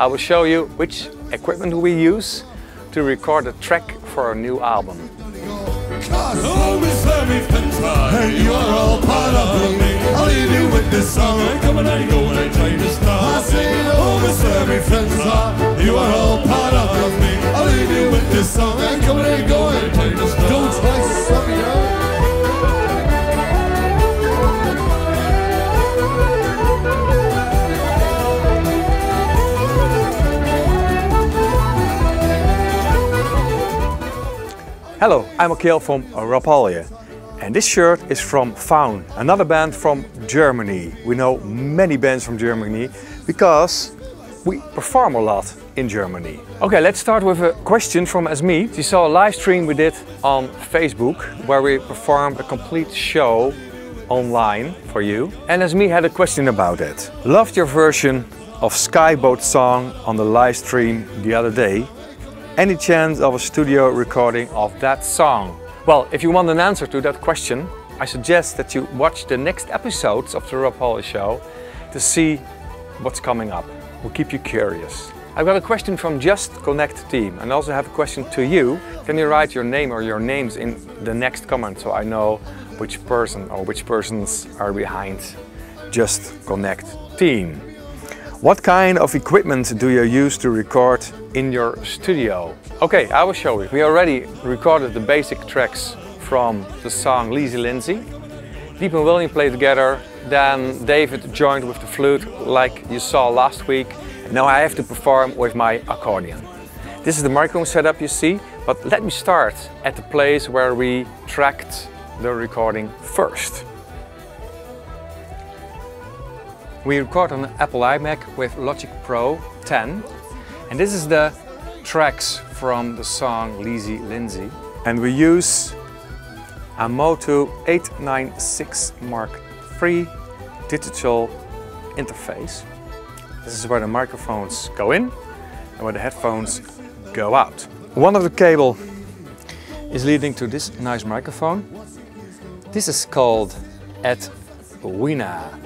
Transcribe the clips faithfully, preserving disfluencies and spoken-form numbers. I will show you which equipment we use to record a track for our new album. Hello, I'm Akeel from Rapalje, and this shirt is from Faun, another band from Germany. We know many bands from Germany because we perform a lot in Germany. Okay, let's start with a question from Asmi. She saw a live stream we did on Facebook where we performed a complete show online for you. And Asmi had a question about it. Loved your version of Sky Boat song on the live stream the other day. Any chance of a studio recording of that song? Well, if you want an answer to that question, I suggest that you watch the next episodes of the Rapalje Show to see what's coming up. We'll keep you curious. I've got a question from Just Connect Team, and I also have a question to you. Can you write your name or your names in the next comment so I know which person or which persons are behind Just Connect Team? What kind of equipment do you use to record in your studio? Okay, I will show you. We already recorded the basic tracks from the song Lizzy Lindsay. Deep and William played together, then David joined with the flute like you saw last week. Now I have to perform with my accordion. This is the microphone setup you see, but let me start at the place where we tracked the recording first. We record on Apple iMac with Logic Pro ten, and this is the tracks from the song Lizzy Lindsay. And we use a Motu eight ninety-six Mark three digital interface. This is where the microphones go in and where the headphones go out. One of the cable is leading to this nice microphone. This is called Edwina.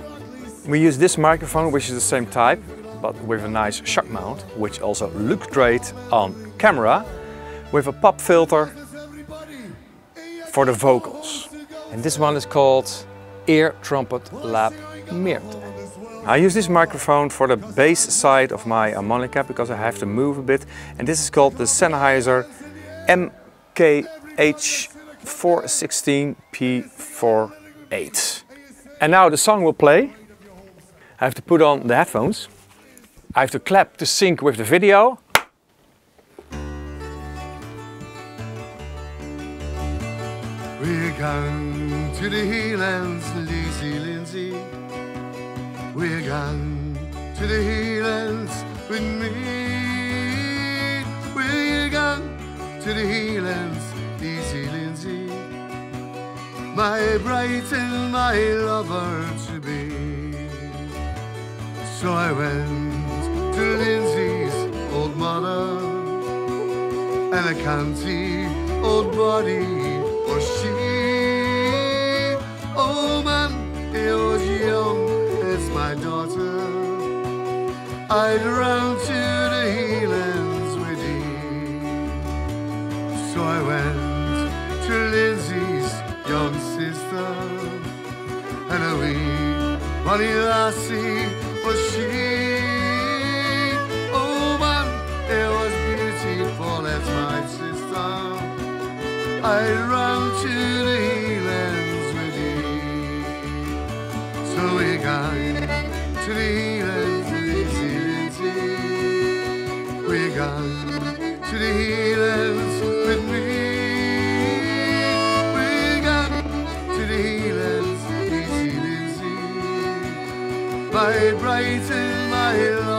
We use this microphone, which is the same type, but with a nice shock mount, which also looks great on camera, with a pop filter for the vocals. And this one is called Ear Trumpet Lab Mirt. I use this microphone for the bass side of my harmonica because I have to move a bit. And this is called the Sennheiser M K H four one six P forty-eight. And now the song will play. I have to put on the headphones. I have to clap to sync with the video. We're going to the Highlands, Lizzy Lindsay. We're going to the Highlands with me. We're going to the Highlands, Lizzy Lindsay. My bride and my lover to be. So I went to Lindsay's old mother and a county old body, or she. Oh man, it was young as my daughter. I'd run to the Highlands with thee. So I went to Lindsay's young sister and a wee bonnie lassie. For she, oh man, it was beautiful as my sister. I ran to the Highlands with thee. So we're going to the Highlands, Lizzy Lindsay. We're going to the Highlands with me. We're going to the Highlands, Lizzy Lindsay. My bright and my love.